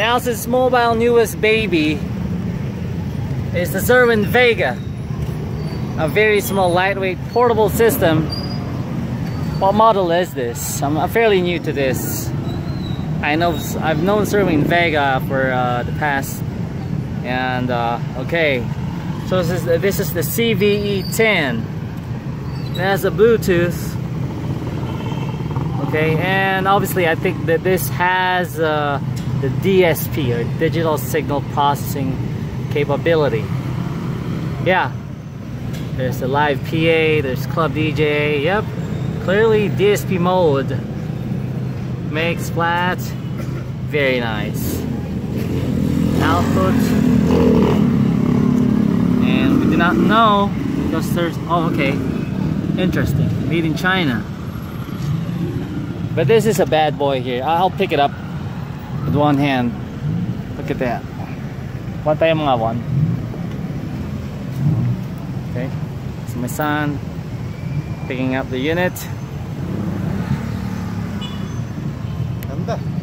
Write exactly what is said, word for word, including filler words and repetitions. And Als's mobile newest baby is the Cerwin Vega, a very small, lightweight, portable system. What model is this? I'm fairly new to this. I know I've known Cerwin Vega for uh, the past, and uh, okay. So this is this is the C V E ten. It has a Bluetooth. Okay, and obviously I think that this has uh, the D S P, or digital signal processing capability. Yeah, there's the live P A, there's club D J. Yep, clearly D S P mode makes flat very nice output, and we do not know because there's oh okay, interesting, made in China. But this is a bad boy here. I'll pick it up with one hand. Look at that. Pantay mga one. Okay, it's my son picking up the unit. Ganda.